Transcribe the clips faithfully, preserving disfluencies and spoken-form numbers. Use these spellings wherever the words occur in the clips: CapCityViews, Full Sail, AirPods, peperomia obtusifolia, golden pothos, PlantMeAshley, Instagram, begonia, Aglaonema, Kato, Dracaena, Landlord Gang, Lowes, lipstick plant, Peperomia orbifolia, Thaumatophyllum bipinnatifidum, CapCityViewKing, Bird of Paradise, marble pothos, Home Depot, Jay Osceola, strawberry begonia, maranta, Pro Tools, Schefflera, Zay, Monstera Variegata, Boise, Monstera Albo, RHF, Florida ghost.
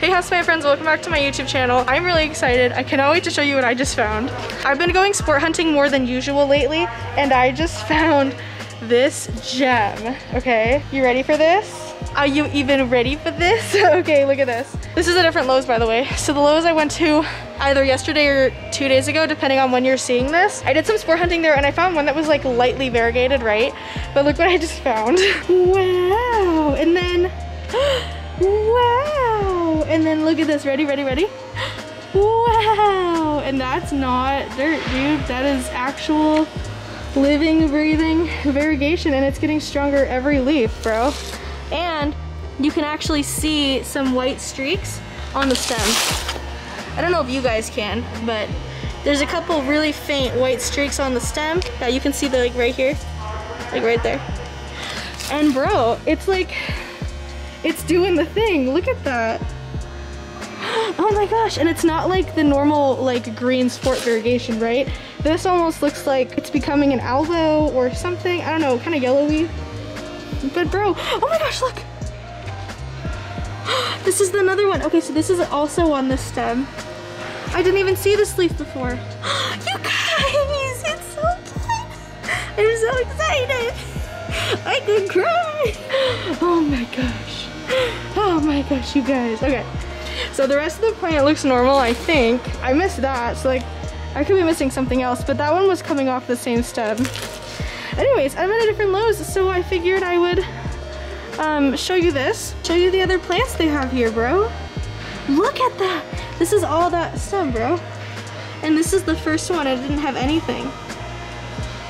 Hey housemate friends, welcome back to my YouTube channel. I'm really excited. I cannot wait to show you what I just found. I've been going sport hunting more than usual lately, and I just found this gem. Okay, you ready for this? Are you even ready for this? Okay, look at this. This is a different Lowes, by the way. So the Lowes I went to either yesterday or two days ago, depending on when you're seeing this. I did some sport hunting there and I found one that was like lightly variegated, right? But look what I just found. Wow, and then, wow. And then look at this, ready, ready, ready? Wow, and that's not dirt, dude. That is actual living, breathing variegation, and it's getting stronger every leaf, bro. And you can actually see some white streaks on the stem. I don't know if you guys can, but there's a couple really faint white streaks on the stem that you can see, the, like right here, like right there. And bro, it's like, it's doing the thing. Look at that. Oh my gosh, and it's not like the normal like green sport variegation, right? This almost looks like it's becoming an albo or something. I don't know, kind of yellowy. But bro, oh my gosh, look. This is another one. Okay, so this is also on this stem. I didn't even see this leaf before. You guys, it's so cute. I'm so excited. I could cry. Oh my gosh. Oh my gosh, you guys. Okay, so the rest of the plant looks normal, I think. I missed that, so like, I could be missing something else, but that one was coming off the same stem. Anyways, I'm at a different Lowes, so I figured I would um, show you this. Show you the other plants they have here, bro. Look at that. This is all that stem, bro. And this is the first one. I didn't have anything.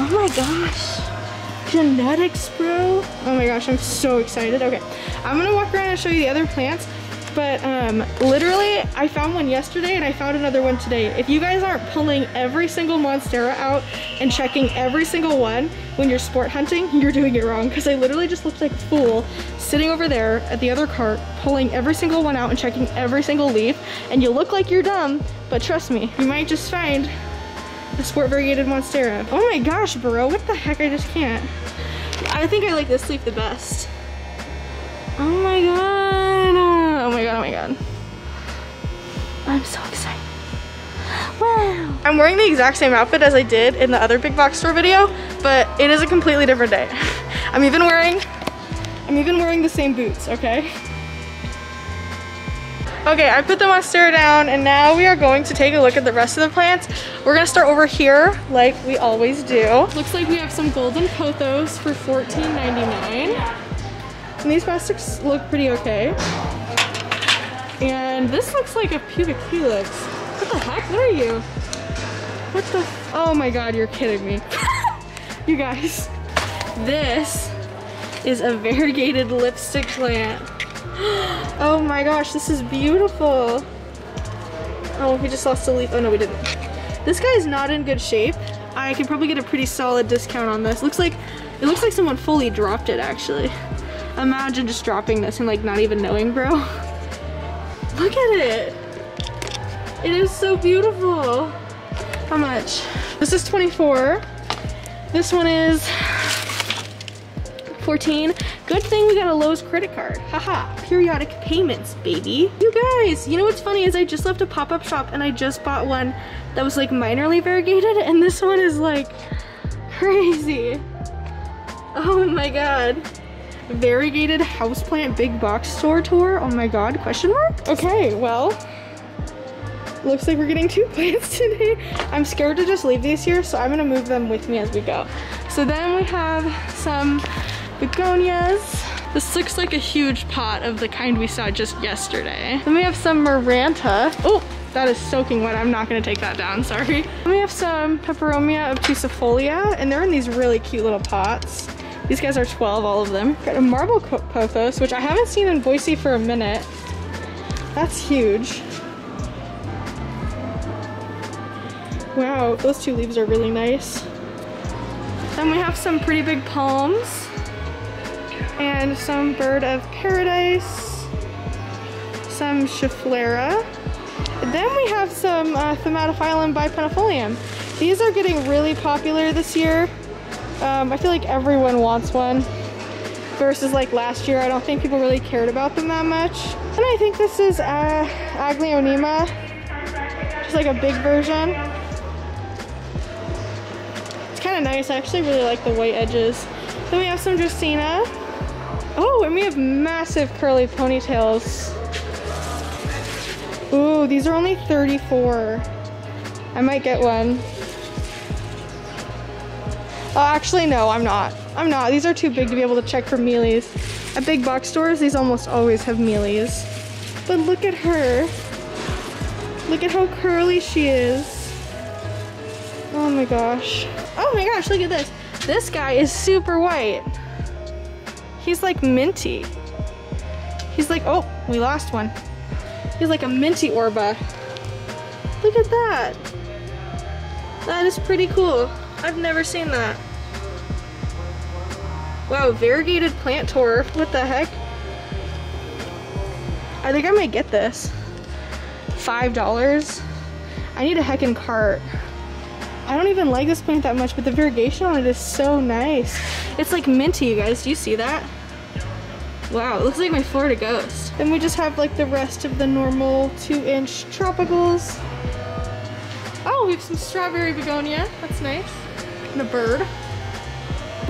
Oh my gosh. Genetics, bro. Oh my gosh, I'm so excited. Okay, I'm gonna walk around and show you the other plants. But um, literally, I found one yesterday and I found another one today. If you guys aren't pulling every single Monstera out and checking every single one when you're sport hunting, you're doing it wrong, because I literally just looked like a fool sitting over there at the other cart, pulling every single one out and checking every single leaf, and you look like you're dumb, but trust me, you might just find a sport variegated Monstera. Oh my gosh, bro, what the heck, I just can't. I think I like this leaf the best. Oh my god. Oh my god, oh my god. I'm so excited. Wow. I'm wearing the exact same outfit as I did in the other big box store video, but it is a completely different day. I'm even wearing, I'm even wearing the same boots, okay? Okay, I put the Monstera down and now we are going to take a look at the rest of the plants. We're gonna start over here like we always do. Looks like we have some golden pothos for fourteen ninety-nine. And these plastics look pretty okay. And this looks like a pubic helix. What the heck? What are you? What the? Oh my god, you're kidding me. You guys, this is a variegated lipstick plant. Oh my gosh, this is beautiful. Oh, we just lost a leaf. Oh no, we didn't. This guy is not in good shape. I could probably get a pretty solid discount on this. Looks like, it looks like someone fully dropped it actually. Imagine just dropping this and like not even knowing, bro. Look at it. It is so beautiful. How much? This is twenty-four. This one is fourteen. Good thing we got a Lowe's credit card. Haha, periodic payments, baby. You guys, you know what's funny is I just left a pop-up shop and I just bought one that was like minorly variegated and this one is like crazy. Oh my God. Variegated houseplant big box store tour. Oh my god, question mark? Okay, well, looks like we're getting two plants today. I'm scared to just leave these here, so I'm gonna move them with me as we go. So then we have some begonias. This looks like a huge pot of the kind we saw just yesterday. Then we have some maranta. Oh, that is soaking wet. I'm not gonna take that down, sorry. Then we have some peperomia obtusifolia, and they're in these really cute little pots. These guys are twelve, all of them. Got a marble pothos, which I haven't seen in Boise for a minute. That's huge. Wow, those two leaves are really nice. Then we have some pretty big palms and some Bird of Paradise, some Schefflera. Then we have some uh, Thaumatophyllum bipinnatifidum. These are getting really popular this year. Um, I feel like everyone wants one versus like last year. I don't think people really cared about them that much. And I think this is uh, Aglaonema, just like a big version. It's kind of nice. I actually really like the white edges. Then we have some Dracaena. Oh, and we have massive curly ponytails. Ooh, these are only thirty-four. I might get one. Oh, actually, no, I'm not. I'm not. These are too big to be able to check for mealies. At big box stores, these almost always have mealies. But look at her. Look at how curly she is. Oh my gosh. Oh my gosh, look at this. This guy is super white. He's like minty. He's like, oh, we lost one. He's like a minty Orba. Look at that. That is pretty cool. I've never seen that. Wow, variegated plant tour. What the heck? I think I might get this. five dollars? I need a heckin' cart. I don't even like this plant that much, but the variegation on it is so nice. It's like minty, you guys. Do you see that? Wow, it looks like my Florida ghost. Then we just have like the rest of the normal two-inch tropicals. Oh, we have some strawberry begonia. That's nice. And a bird.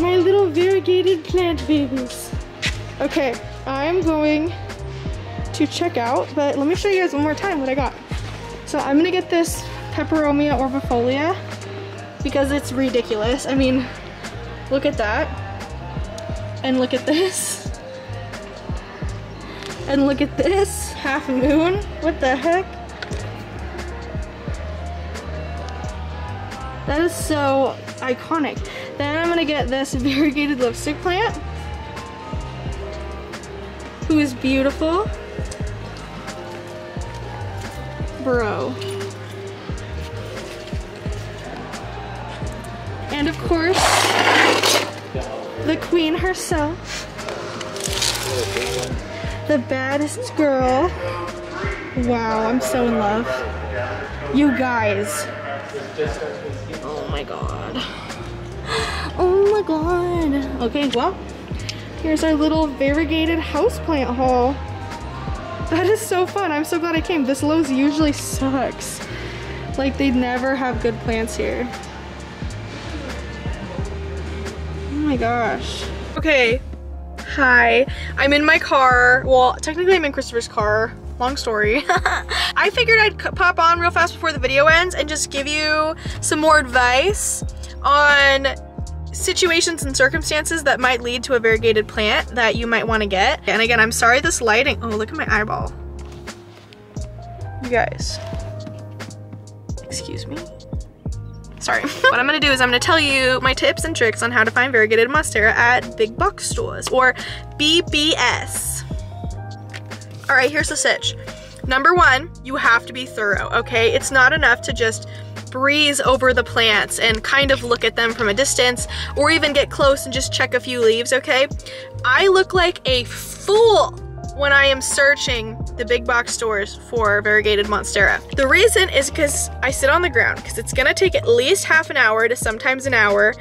My little variegated plant babies. Okay, I'm going to check out, but let me show you guys one more time what I got. So I'm gonna get this Peperomia orbifolia because it's ridiculous. I mean, look at that. And look at this. And look at this. Half moon. What the heck? That is so iconic. Then I'm gonna get this variegated lipstick plant, who is beautiful. Bro. And of course, the queen herself, the baddest girl. Wow, I'm so in love. You guys. Oh my god. Oh my god. Okay, well, here's our little variegated houseplant haul. That is so fun. I'm so glad I came. This Lowes usually sucks. Like, they never have good plants here. Oh my gosh. Okay. Hi. I'm in my car. Well, technically I'm in Christopher's car. Long story. I figured I'd pop on real fast before the video ends and just give you some more advice on situations and circumstances that might lead to a variegated plant that you might want to get. And again, I'm sorry this lighting, oh, look at my eyeball. You guys, excuse me. Sorry. What I'm gonna do is I'm gonna tell you my tips and tricks on how to find variegated Monstera at big box stores, or B B S. All right, here's the sitch. Number one, you have to be thorough, okay? It's not enough to just breeze over the plants and kind of look at them from a distance, or even get close and just check a few leaves, okay? I look like a fool when I am searching the big box stores for variegated Monstera. The reason is because I sit on the ground, because it's gonna take at least half an hour to sometimes an hour,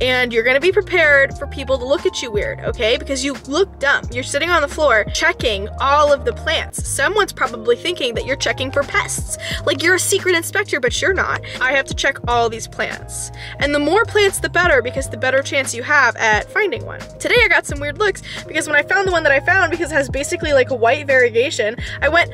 and you're gonna be prepared for people to look at you weird, okay? Because you look dumb. You're sitting on the floor checking all of the plants. Someone's probably thinking that you're checking for pests. Like, you're a secret inspector, but you're not. I have to check all these plants. And the more plants, the better, because the better chance you have at finding one. Today I got some weird looks, because when I found the one that I found, because it has basically like a white variegation, I went,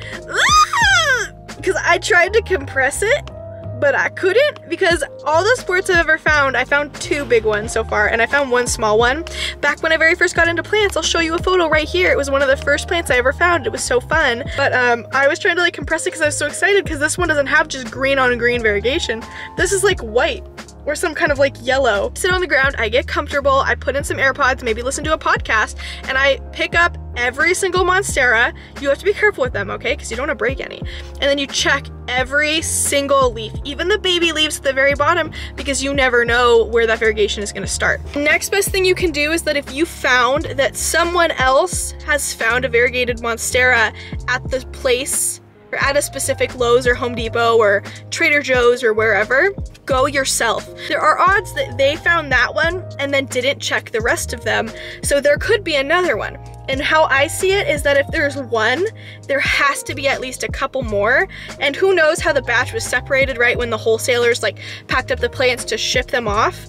because ah! I tried to compress it, but I couldn't, because all the sports I've ever found, I found two big ones so far, and I found one small one. Back when I very first got into plants, I'll show you a photo right here. It was one of the first plants I ever found. It was so fun. But um, I was trying to like compress it because I was so excited, because this one doesn't have just green on green variegation. This is like white, or some kind of like yellow. Sit on the ground, I get comfortable, I put in some AirPods, maybe listen to a podcast, and I pick up every single Monstera. You have to be careful with them, okay? Because you don't want to break any. And then you check every single leaf, even the baby leaves at the very bottom, because you never know where that variegation is gonna start. Next best thing you can do is that if you found that someone else has found a variegated Monstera at the place, or at a specific Lowe's or Home Depot or Trader Joe's or wherever, go yourself. There are odds that they found that one and then didn't check the rest of them, so there could be another one. And how I see it is that if there's one, there has to be at least a couple more. And who knows how the batch was separated right when the wholesalers like packed up the plants to ship them off.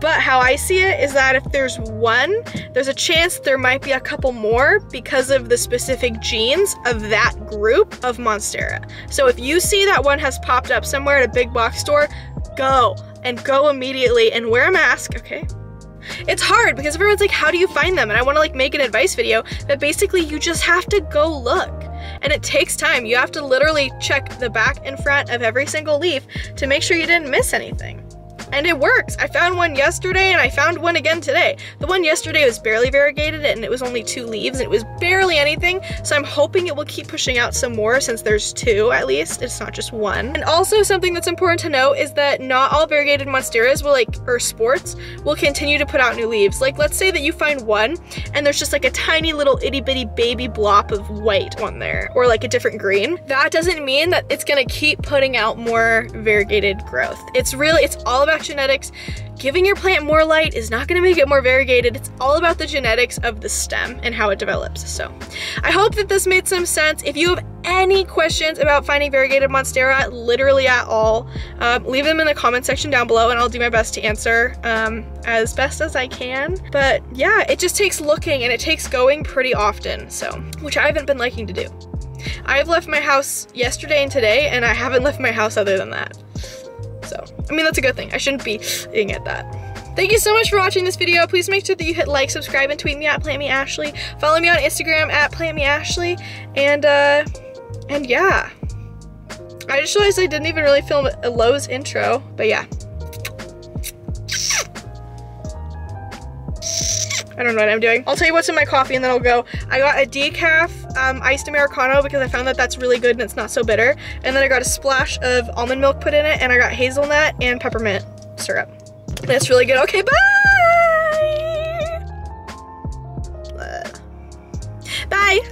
But how I see it is that if there's one, there's a chance there might be a couple more because of the specific genes of that group of Monstera. So if you see that one has popped up somewhere at a big box store, go and go immediately and wear a mask, okay? It's hard because everyone's like, how do you find them? And I want to like make an advice video that basically you just have to go look. And it takes time. You have to literally check the back and front of every single leaf to make sure you didn't miss anything. And it works. I found one yesterday and I found one again today. The one yesterday was barely variegated and it was only two leaves and it was barely anything. So I'm hoping it will keep pushing out some more since there's two at least. It's not just one. And also something that's important to know is that not all variegated monsteras will like, or sports, will continue to put out new leaves. Like let's say that you find one and there's just like a tiny little itty bitty baby blob of white on there or like a different green. That doesn't mean that it's gonna keep putting out more variegated growth. It's really, it's all about genetics. Giving your plant more light is not going to make it more variegated. It's all about the genetics of the stem and how it develops. So I hope that this made some sense. If you have any questions about finding variegated Monstera literally at all, um, leave them in the comment section down below and I'll do my best to answer um, as best as I can. But yeah, it just takes looking and it takes going pretty often, so which I haven't been liking to do. I've left my house yesterday and today and I haven't left my house other than that. So, I mean, that's a good thing. I shouldn't be looking at that. Thank you so much for watching this video. Please make sure that you hit like, subscribe, and tweet me at PlantMeAshley. Follow me on Instagram at PlantMeAshley. And, uh, and yeah. I just realized I didn't even really film a Lowes intro, but yeah. I don't know what I'm doing. I'll tell you what's in my coffee and then I'll go. I got a decaf um, iced Americano because I found that that's really good and it's not so bitter. And then I got a splash of almond milk put in it and I got hazelnut and peppermint syrup. That's really good. Okay, bye! Bye!